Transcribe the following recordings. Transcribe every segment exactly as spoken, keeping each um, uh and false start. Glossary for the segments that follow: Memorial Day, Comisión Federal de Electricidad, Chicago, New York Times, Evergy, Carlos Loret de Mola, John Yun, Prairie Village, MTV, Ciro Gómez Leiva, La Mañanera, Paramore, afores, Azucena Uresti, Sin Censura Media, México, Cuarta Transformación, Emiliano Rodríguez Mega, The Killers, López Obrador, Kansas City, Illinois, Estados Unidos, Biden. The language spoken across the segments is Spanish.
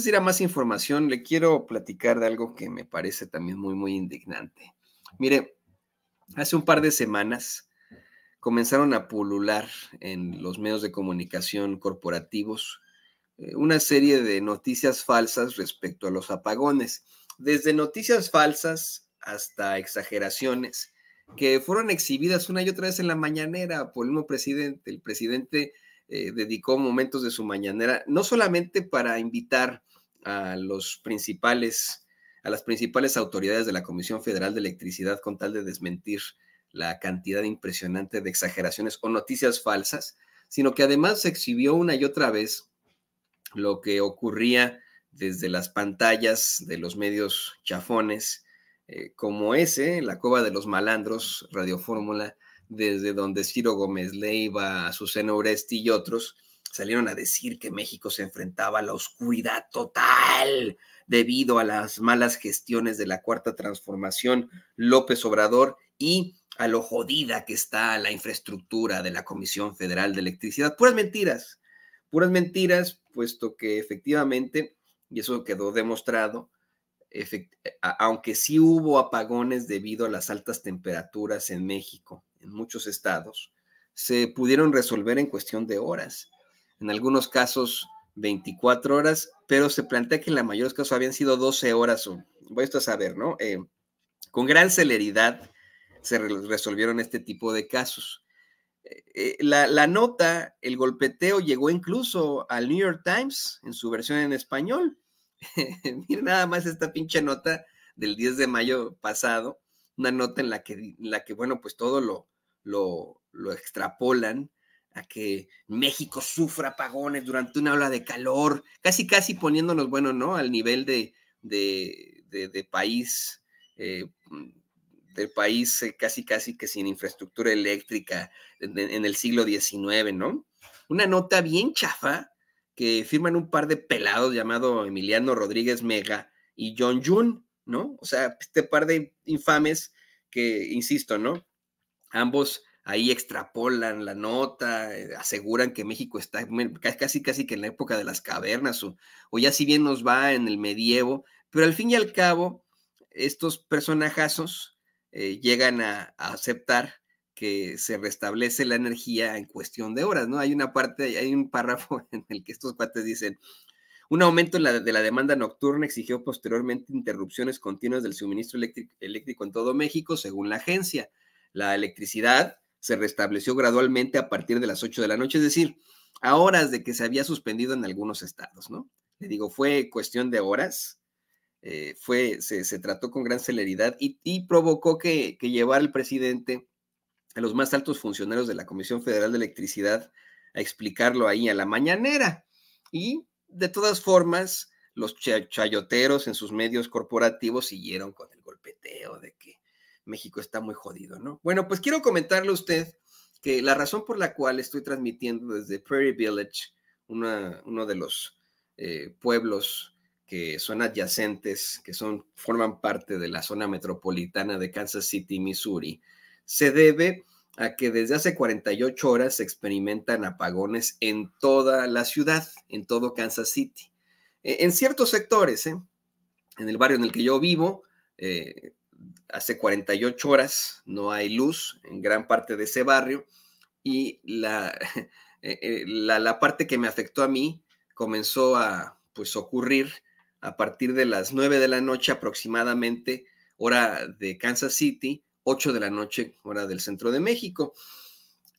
antes de ir a más información, le quiero platicar de algo que me parece también muy, muy indignante. Mire, hace un par de semanas comenzaron a pulular en los medios de comunicación corporativos eh, una serie de noticias falsas respecto a los apagones. Desde noticias falsas hasta exageraciones que fueron exhibidas una y otra vez en La Mañanera por el mismo presidente. El presidente eh, dedicó momentos de su mañanera no solamente para invitar a los principales, a las principales autoridades de la Comisión Federal de Electricidad con tal de desmentir la cantidad impresionante de exageraciones o noticias falsas, sino que además se exhibió una y otra vez lo que ocurría desde las pantallas de los medios chafones, eh, como ese, la Cueva de los Malandros, Radio Fórmula, desde donde Ciro Gómez Leiva, Azucena Uresti y otros salieron a decir que México se enfrentaba a la oscuridad total debido a las malas gestiones de la Cuarta Transformación, López Obrador, y a lo jodida que está la infraestructura de la Comisión Federal de Electricidad. Puras mentiras, puras mentiras, puesto que efectivamente, y eso quedó demostrado, aunque sí hubo apagones debido a las altas temperaturas en México, en muchos estados, se pudieron resolver en cuestión de horas. En algunos casos, veinticuatro horas, pero se plantea que en la mayoría de los casos habían sido doce horas, o voy a saber, ¿no? Eh, con gran celeridad se resolvieron este tipo de casos. Eh, la, la nota, el golpeteo, llegó incluso al New York Times en su versión en español. Miren nada más esta pinche nota del diez de mayo pasado, una nota en la que, en la que bueno, pues todo lo, lo, lo extrapolan a que México sufra apagones durante una ola de calor, casi casi poniéndonos, bueno, ¿no?, al nivel de, de, de, de país, eh, del país casi casi que sin infraestructura eléctrica en el siglo diecinueve, ¿no? Una nota bien chafa que firman un par de pelados llamado Emiliano Rodríguez Mega y John Yun, ¿no? O sea, este par de infames que, insisto, ¿no?, ambos ahí extrapolan la nota, aseguran que México está casi casi que en la época de las cavernas o, o ya si bien nos va en el medievo, pero al fin y al cabo estos personajazos Eh, llegan a, a aceptar que se restablece la energía en cuestión de horas, ¿no? Hay una parte, hay un párrafo en el que estos cuates dicen: un aumento en la, de la demanda nocturna exigió posteriormente interrupciones continuas del suministro eléctrico, eléctrico en todo México, según la agencia. La electricidad se restableció gradualmente a partir de las ocho de la noche, es decir, a horas de que se había suspendido en algunos estados, ¿no? Le digo, fue cuestión de horas. Eh, fue, se, se trató con gran celeridad y, y provocó que, que llevara el presidente a los más altos funcionarios de la Comisión Federal de Electricidad a explicarlo ahí a La Mañanera. Y de todas formas, los chayoteros en sus medios corporativos siguieron con el golpeteo de que México está muy jodido, ¿no? Bueno, pues quiero comentarle a usted que la razón por la cual estoy transmitiendo desde Prairie Village, una, uno de los eh, pueblos que son adyacentes, que son, forman parte de la zona metropolitana de Kansas City, Missouri, se debe a que desde hace cuarenta y ocho horas se experimentan apagones en toda la ciudad, en todo Kansas City. En ciertos sectores, ¿eh? En el barrio en el que yo vivo, eh, hace cuarenta y ocho horas no hay luz en gran parte de ese barrio y la, la, la parte que me afectó a mí comenzó a pues, ocurrir a partir de las nueve de la noche aproximadamente, hora de Kansas City, ocho de la noche, hora del centro de México.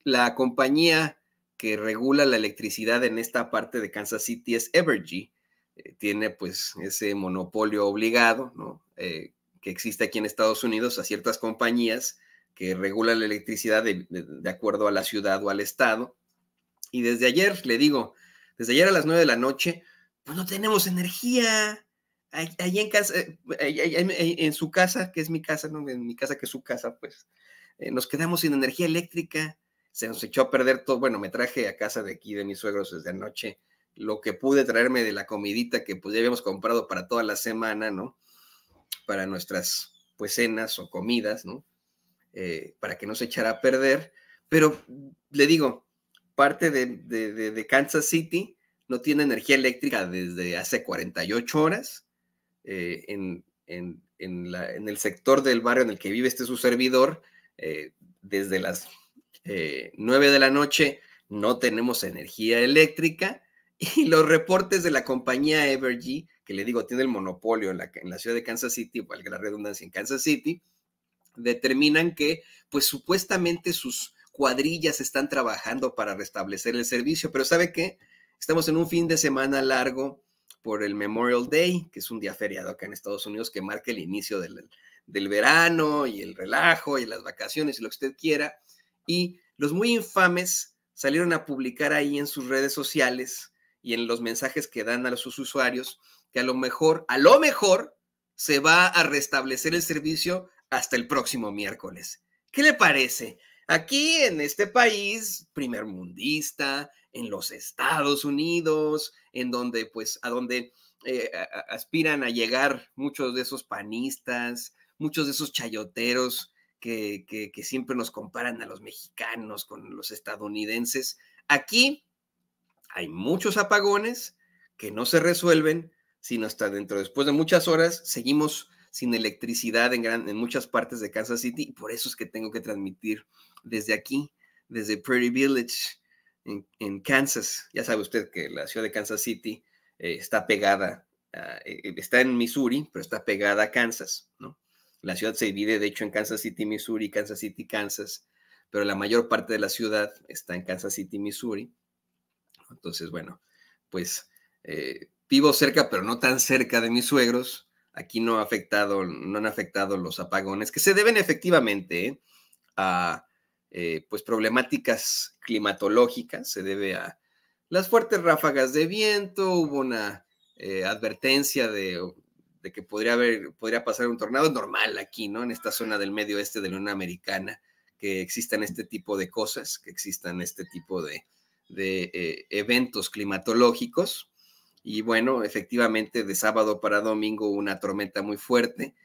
La compañía que regula la electricidad en esta parte de Kansas City es Evergy. Eh, tiene pues ese monopolio obligado, ¿no?, eh, que existe aquí en Estados Unidos a ciertas compañías que regulan la electricidad de, de, de acuerdo a la ciudad o al estado. Y desde ayer, le digo, desde ayer a las nueve de la noche, pues no tenemos energía. Ahí en casa, en su casa, que es mi casa, no, en mi casa que es su casa, pues eh, nos quedamos sin energía eléctrica, se nos echó a perder todo. Bueno, me traje a casa de aquí de mis suegros desde anoche lo que pude traerme de la comidita que pues ya habíamos comprado para toda la semana, ¿no?, para nuestras pues cenas o comidas, ¿no?, eh, para que no se echara a perder. Pero le digo, parte de, de, de, de Kansas City no tiene energía eléctrica desde hace cuarenta y ocho horas. Eh, en, en, en, la, en el sector del barrio en el que vive este su servidor, eh, desde las eh, nueve de la noche no tenemos energía eléctrica, y los reportes de la compañía Evergy, que le digo, tiene el monopolio en la, en la ciudad de Kansas City, valga la redundancia, en Kansas City, determinan que, pues, supuestamente sus cuadrillas están trabajando para restablecer el servicio, pero ¿sabe qué? Estamos en un fin de semana largo por el Memorial Day, que es un día feriado acá en Estados Unidos, que marca el inicio del, del verano y el relajo y las vacaciones y lo que usted quiera, y los muy infames salieron a publicar ahí en sus redes sociales y en los mensajes que dan a sus usuarios que a lo mejor, a lo mejor, se va a restablecer el servicio hasta el próximo miércoles. ¿Qué le parece? Aquí en este país primermundista, en los Estados Unidos, en donde, pues, a donde eh, a, aspiran a llegar muchos de esos panistas, muchos de esos chayoteros que, que, que siempre nos comparan a los mexicanos con los estadounidenses. Aquí hay muchos apagones que no se resuelven, sino hasta dentro, después de muchas horas, seguimos sin electricidad en, gran, en muchas partes de Kansas City, y por eso es que tengo que transmitir desde aquí, desde Prairie Village, En, en Kansas. Ya sabe usted que la ciudad de Kansas City eh, está pegada, a, eh, está en Missouri, pero está pegada a Kansas, ¿no? La ciudad se divide, de hecho, en Kansas City, Missouri, Kansas City, Kansas, pero la mayor parte de la ciudad está en Kansas City, Missouri. Entonces, bueno, pues eh, vivo cerca, pero no tan cerca de mis suegros. Aquí no ha afectado, no han afectado los apagones, que se deben efectivamente eh, a... Eh, pues problemáticas climatológicas. Se debe a las fuertes ráfagas de viento. Hubo una eh, advertencia de, de que podría, haber, podría pasar un tornado normal aquí, ¿no? En esta zona del medio este de la Unión Americana, que existan este tipo de cosas, que existan este tipo de, de eh, eventos climatológicos. Y bueno, efectivamente, de sábado para domingo una tormenta muy fuerte.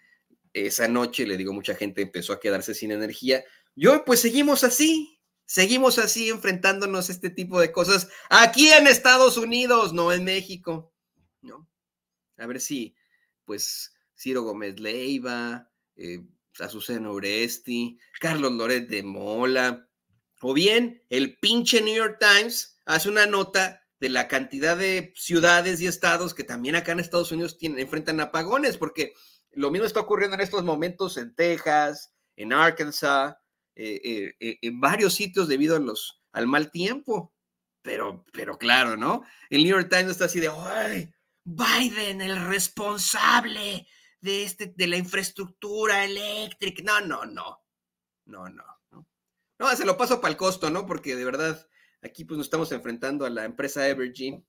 Esa noche, le digo, mucha gente empezó a quedarse sin energía. Yo, pues seguimos así, seguimos así enfrentándonos a este tipo de cosas aquí en Estados Unidos, no en México, ¿no? A ver si, pues, Ciro Gómez Leiva, eh, Azucena Uresti, Carlos Loret de Mola, o bien el pinche New York Times hace una nota de la cantidad de ciudades y estados que también acá en Estados Unidos tienen, enfrentan apagones, porque lo mismo está ocurriendo en estos momentos en Texas, en Arkansas, Eh, eh, en varios sitios debido a los, al mal tiempo, pero, pero claro, ¿no? El New York Times está así de, ¡ay! Biden, el responsable de, este, de la infraestructura eléctrica. No, no, no, no, no, no, no, se lo paso para el costo, ¿no? Porque de verdad, aquí pues nos estamos enfrentando a la empresa Evergy,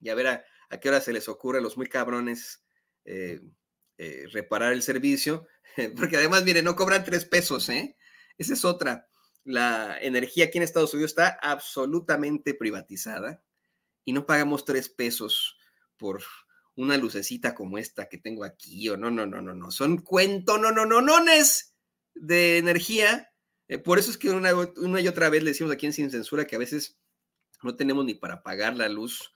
y a ver a, a qué hora se les ocurre a los muy cabrones eh, eh, reparar el servicio, porque además, miren, no cobran tres pesos, ¿eh? Esa es otra. La energía aquí en Estados Unidos está absolutamente privatizada y no pagamos tres pesos por una lucecita como esta que tengo aquí. O no, no, no, no, no. Son cuento, no, no, no, nones de energía. Eh, por eso es que una, una y otra vez le decimos aquí en Sin Censura que a veces no tenemos ni para pagar la luz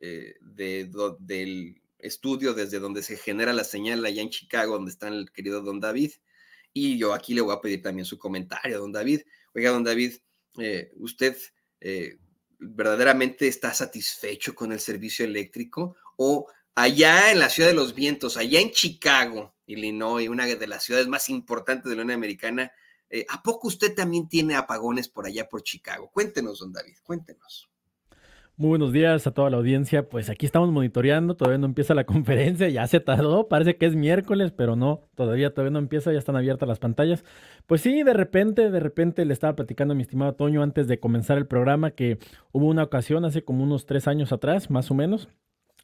eh, de, do, del estudio desde donde se genera la señal allá en Chicago, donde está el querido don David. Y yo aquí le voy a pedir también su comentario, don David. Oiga, don David, eh, ¿usted eh, verdaderamente está satisfecho con el servicio eléctrico? O allá en la ciudad de los vientos, allá en Chicago, Illinois, una de las ciudades más importantes de la Unión Americana, eh, ¿a poco usted también tiene apagones por allá por Chicago? Cuéntenos, don David, cuéntenos. Muy buenos días a toda la audiencia. Pues aquí estamos monitoreando, todavía no empieza la conferencia, ya se tardó, parece que es miércoles, pero no, todavía todavía no empieza, ya están abiertas las pantallas. Pues sí, de repente, de repente le estaba platicando a mi estimado Toño antes de comenzar el programa que hubo una ocasión hace como unos tres años atrás, más o menos,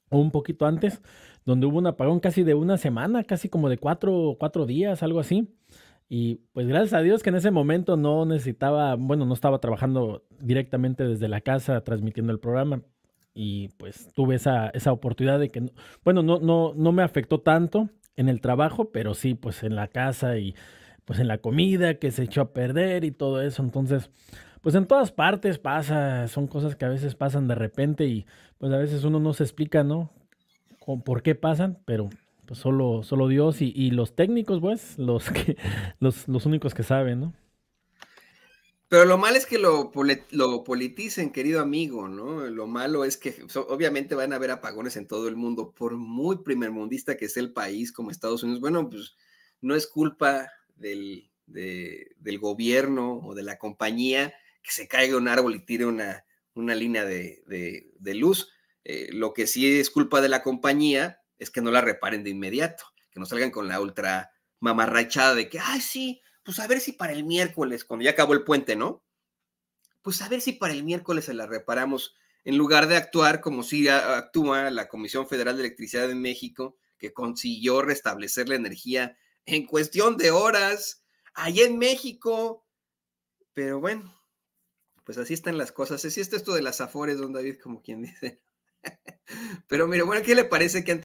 o un poquito antes, donde hubo un apagón casi de una semana, casi como de cuatro, cuatro días, algo así. Y pues gracias a Dios que en ese momento no necesitaba, bueno, no estaba trabajando directamente desde la casa transmitiendo el programa y pues tuve esa, esa oportunidad de que, no, bueno, no, no, no me afectó tanto en el trabajo, pero sí pues en la casa y pues en la comida que se echó a perder y todo eso. Entonces, pues en todas partes pasa, son cosas que a veces pasan de repente y pues a veces uno no se explica, ¿no? Con por qué pasan, pero pues solo, solo Dios y, y los técnicos, pues, los, que, los, los únicos que saben, ¿no? Pero lo malo es que lo, lo politicen, querido amigo, ¿no? Lo malo es que so, obviamente van a haber apagones en todo el mundo, por muy primermundista que sea el país como Estados Unidos. Bueno, pues no es culpa del, de, del gobierno o de la compañía que se caiga un árbol y tire una, una línea de, de, de luz. Eh, lo que sí es culpa de la compañía es que no la reparen de inmediato, que no salgan con la ultra mamarrachada de que, ¡ay, sí! Pues a ver si para el miércoles, cuando ya acabó el puente, ¿no? Pues a ver si para el miércoles se la reparamos, en lugar de actuar como si actúa la Comisión Federal de Electricidad de México, que consiguió restablecer la energía en cuestión de horas, allá en México. Pero bueno, pues así están las cosas. Así está esto de las afores, don David, como quien dice. Pero mire, bueno, ¿qué le parece que antes